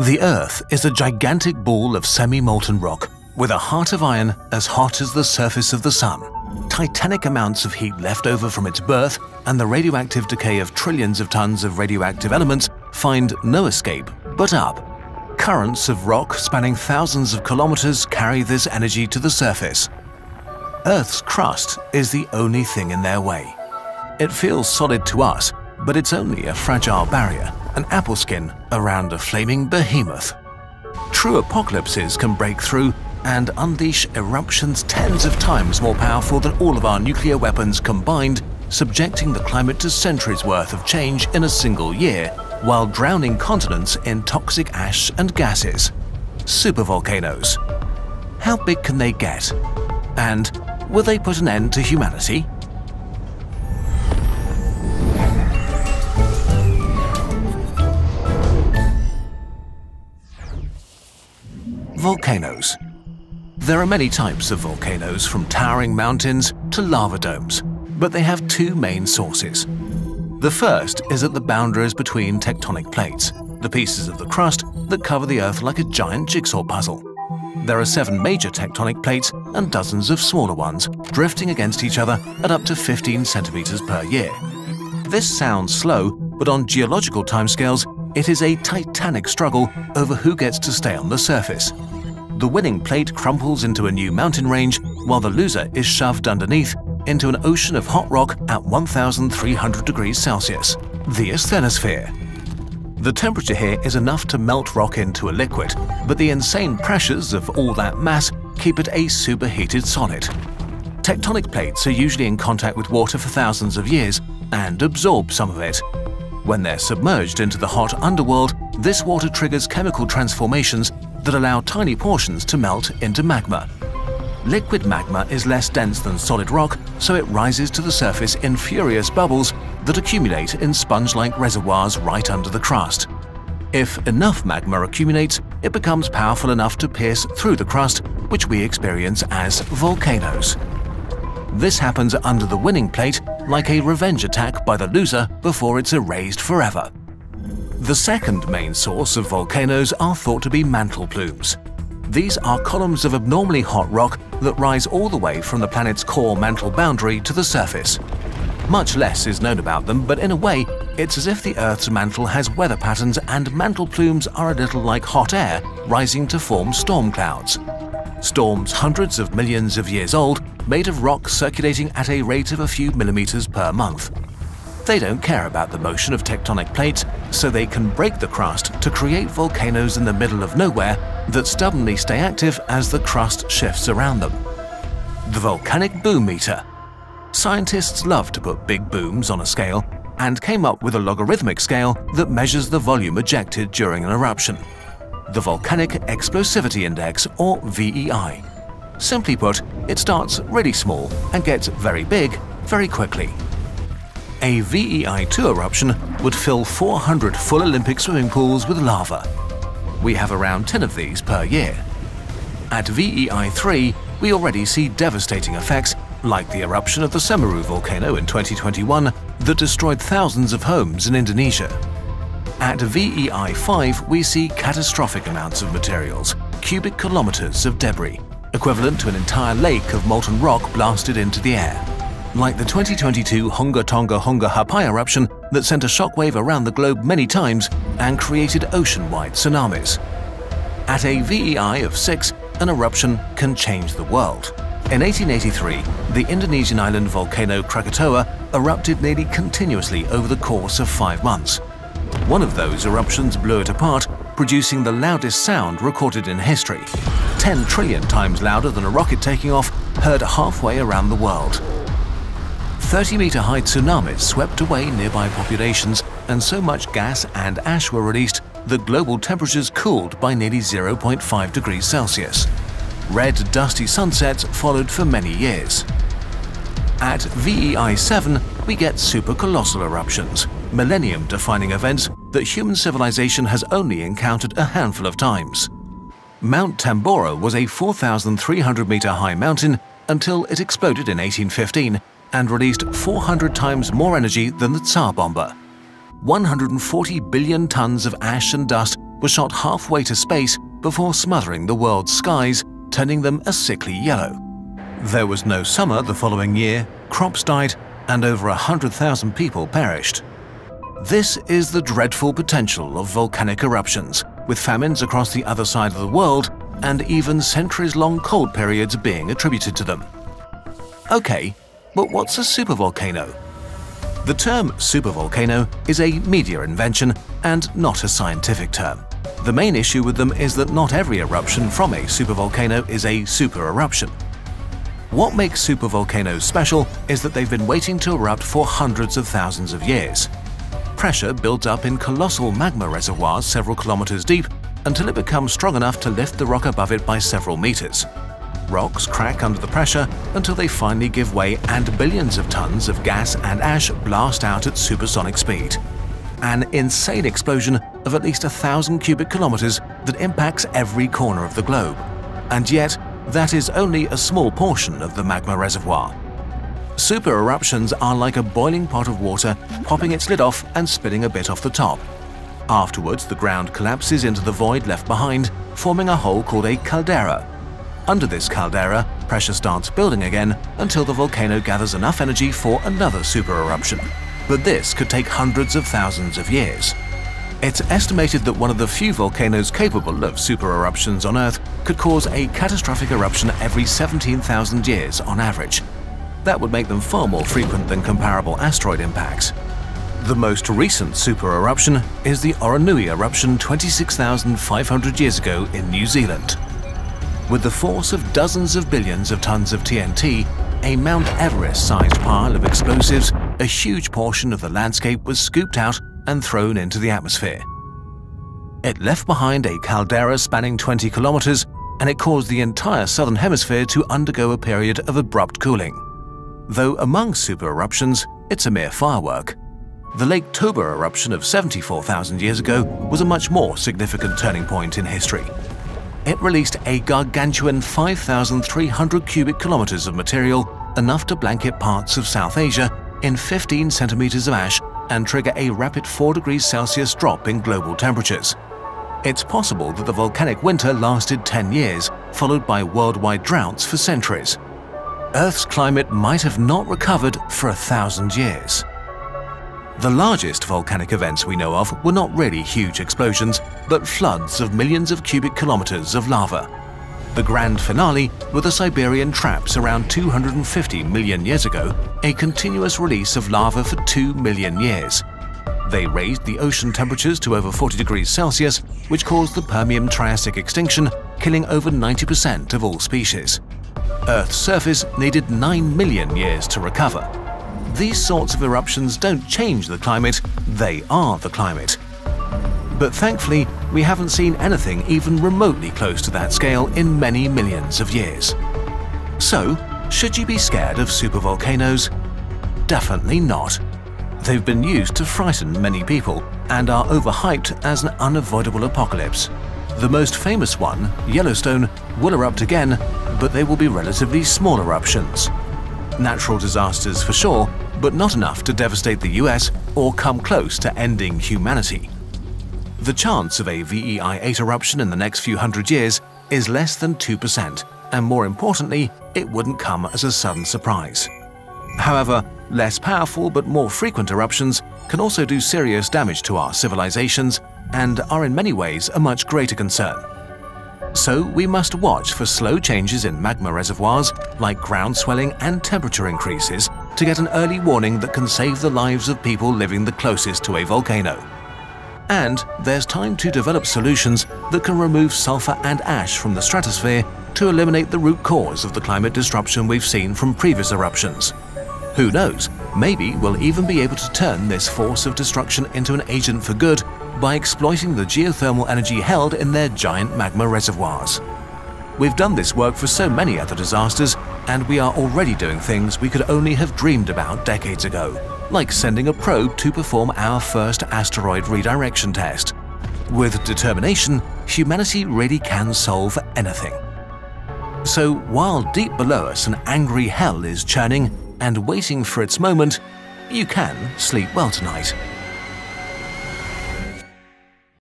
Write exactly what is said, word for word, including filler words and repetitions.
The Earth is a gigantic ball of semi-molten rock with a heart of iron as hot as the surface of the Sun. Titanic amounts of heat left over from its birth and the radioactive decay of trillions of tons of radioactive elements find no escape but up. Currents of rock spanning thousands of kilometers carry this energy to the surface. Earth's crust is the only thing in their way. It feels solid to us, but it's only a fragile barrier, an apple skin around a flaming behemoth. True apocalypses can break through and unleash eruptions tens of times more powerful than all of our nuclear weapons combined, subjecting the climate to centuries worth of change in a single year, while drowning continents in toxic ash and gases. Supervolcanoes. How big can they get? And will they put an end to humanity? Volcanoes. There are many types of volcanoes, from towering mountains to lava domes, but they have two main sources. The first is at the boundaries between tectonic plates, the pieces of the crust that cover the Earth like a giant jigsaw puzzle. There are seven major tectonic plates and dozens of smaller ones, drifting against each other at up to fifteen centimeters per year. This sounds slow, but on geological timescales, it is a titanic struggle over who gets to stay on the surface. The winning plate crumples into a new mountain range, while the loser is shoved underneath into an ocean of hot rock at one thousand three hundred degrees Celsius, the asthenosphere. The temperature here is enough to melt rock into a liquid, but the insane pressures of all that mass keep it a superheated solid. Tectonic plates are usually in contact with water for thousands of years and absorb some of it. When they're submerged into the hot underworld, this water triggers chemical transformations that allow tiny portions to melt into magma. Liquid magma is less dense than solid rock, so it rises to the surface in furious bubbles that accumulate in sponge-like reservoirs right under the crust. If enough magma accumulates, it becomes powerful enough to pierce through the crust, which we experience as volcanoes. This happens under the winning plate, like a revenge attack by the loser before it's erased forever. The second main source of volcanoes are thought to be mantle plumes. These are columns of abnormally hot rock that rise all the way from the planet's core mantle boundary to the surface. Much less is known about them, but in a way, it's as if the Earth's mantle has weather patterns, and mantle plumes are a little like hot air rising to form storm clouds. Storms hundreds of millions of years old, made of rock circulating at a rate of a few millimeters per month. They don't care about the motion of tectonic plates, so they can break the crust to create volcanoes in the middle of nowhere that stubbornly stay active as the crust shifts around them. The volcanic boom meter. Scientists love to put big booms on a scale and came up with a logarithmic scale that measures the volume ejected during an eruption. The Volcanic Explosivity Index, or V E I. Simply put, it starts really small and gets very big very quickly. A V E I two eruption would fill four hundred full Olympic swimming pools with lava. We have around ten of these per year. At V E I three, we already see devastating effects, like the eruption of the Semeru volcano in twenty twenty-one that destroyed thousands of homes in Indonesia. At V E I five, we see catastrophic amounts of materials, cubic kilometers of debris, equivalent to an entire lake of molten rock blasted into the air. Like the twenty twenty-two Hunga Tonga-Hunga Ha'apai eruption that sent a shockwave around the globe many times and created ocean-wide tsunamis. At a V E I of six, an eruption can change the world. In eighteen eighty-three, the Indonesian island volcano Krakatoa erupted nearly continuously over the course of five months. One of those eruptions blew it apart, producing the loudest sound recorded in history. ten trillion times louder than a rocket taking off, heard halfway around the world. thirty meter high tsunamis swept away nearby populations, and so much gas and ash were released that global temperatures cooled by nearly zero point five degrees Celsius. Red, dusty sunsets followed for many years. At V E I seven, we get supercolossal eruptions, millennium-defining events that human civilization has only encountered a handful of times. Mount Tambora was a four thousand three hundred meter high mountain until it exploded in eighteen fifteen and released four hundred times more energy than the Tsar Bomba. one hundred forty billion tons of ash and dust were shot halfway to space before smothering the world's skies, turning them a sickly yellow. There was no summer the following year, crops died, and over one hundred thousand people perished. This is the dreadful potential of volcanic eruptions, with famines across the other side of the world and even centuries-long cold periods being attributed to them. Okay, but what's a supervolcano? The term supervolcano is a media invention and not a scientific term. The main issue with them is that not every eruption from a supervolcano is a super eruption. What makes supervolcanoes special is that they've been waiting to erupt for hundreds of thousands of years. Pressure builds up in colossal magma reservoirs several kilometers deep until it becomes strong enough to lift the rock above it by several meters. Rocks crack under the pressure until they finally give way and billions of tons of gas and ash blast out at supersonic speed. An insane explosion of at least a thousand cubic kilometers that impacts every corner of the globe. And yet, that is only a small portion of the magma reservoir. Super eruptions are like a boiling pot of water popping its lid off and spilling a bit off the top. Afterwards, the ground collapses into the void left behind, forming a hole called a caldera. Under this caldera, pressure starts building again until the volcano gathers enough energy for another super eruption. But this could take hundreds of thousands of years. It's estimated that one of the few volcanoes capable of super eruptions on Earth could cause a catastrophic eruption every seventeen thousand years on average. That would make them far more frequent than comparable asteroid impacts. The most recent super eruption is the Oruanui eruption twenty-six thousand five hundred years ago in New Zealand. With the force of dozens of billions of tons of T N T, a Mount Everest-sized pile of explosives, a huge portion of the landscape was scooped out and thrown into the atmosphere. It left behind a caldera spanning twenty kilometers, and it caused the entire southern hemisphere to undergo a period of abrupt cooling. Though among super eruptions, it's a mere firework. The Lake Toba eruption of seventy-four thousand years ago was a much more significant turning point in history. It released a gargantuan five thousand three hundred cubic kilometers of material, enough to blanket parts of South Asia in fifteen centimeters of ash and trigger a rapid four degrees Celsius drop in global temperatures. It's possible that the volcanic winter lasted ten years, followed by worldwide droughts for centuries. Earth's climate might have not recovered for a thousand years. The largest volcanic events we know of were not really huge explosions, but floods of millions of cubic kilometers of lava. The grand finale were the Siberian traps around two hundred fifty million years ago, a continuous release of lava for two million years. They raised the ocean temperatures to over forty degrees Celsius, which caused the Permian-Triassic extinction, killing over ninety percent of all species. Earth's surface needed nine million years to recover. These sorts of eruptions don't change the climate, they are the climate. But thankfully, we haven't seen anything even remotely close to that scale in many millions of years. So, should you be scared of supervolcanoes? Definitely not. They've been used to frighten many people and are overhyped as an unavoidable apocalypse. The most famous one, Yellowstone, will erupt again, but they will be relatively small eruptions. Natural disasters for sure, but not enough to devastate the U S or come close to ending humanity. The chance of a V E I eight eruption in the next few hundred years is less than two percent, and more importantly, it wouldn't come as a sudden surprise. However, less powerful but more frequent eruptions can also do serious damage to our civilizations and are in many ways a much greater concern. So we must watch for slow changes in magma reservoirs, like ground swelling and temperature increases, to get an early warning that can save the lives of people living the closest to a volcano. And there's time to develop solutions that can remove sulfur and ash from the stratosphere to eliminate the root cause of the climate disruption we've seen from previous eruptions. Who knows, maybe we'll even be able to turn this force of destruction into an agent for good by exploiting the geothermal energy held in their giant magma reservoirs. We've done this work for so many other disasters, and we are already doing things we could only have dreamed about decades ago, like sending a probe to perform our first asteroid redirection test. With determination, humanity really can solve anything. So while deep below us an angry hell is churning and waiting for its moment, you can sleep well tonight.